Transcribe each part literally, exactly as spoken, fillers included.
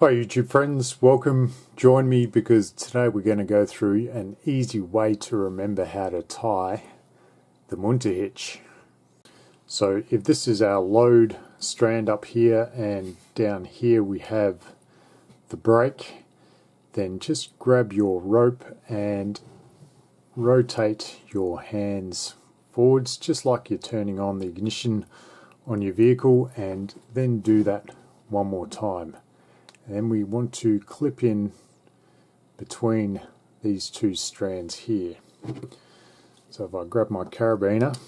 Hi YouTube friends, welcome. Join me because today we're going to go through an easy way to remember how to tie the Munter hitch. So if this is our load strand up here and down here we have the brake, then just grab your rope and rotate your hands forwards just like you're turning on the ignition on your vehicle, and then do that one more time. And then we want to clip in between these two strands here. So if I grab my carabiner,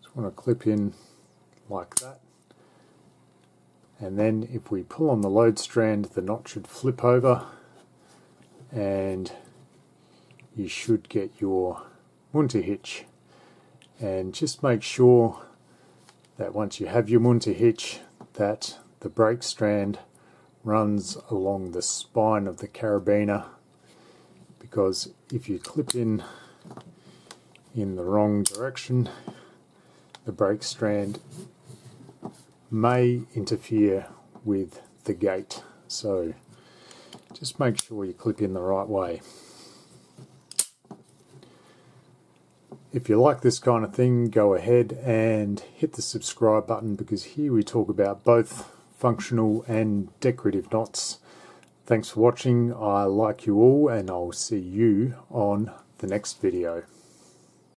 just want to clip in like that. And then if we pull on the load strand, the knot should flip over and you should get your Munter hitch. And just make sure that once you have your Munter hitch, that the brake strand runs along the spine of the carabiner, because if you clip in in the wrong direction, the brake strand may interfere with the gate. So just make sure you clip in the right way. If you like this kind of thing, go ahead and hit the subscribe button, because here we talk about both functional and decorative knots. Thanks for watching. I like you all, and I'll see you on the next video.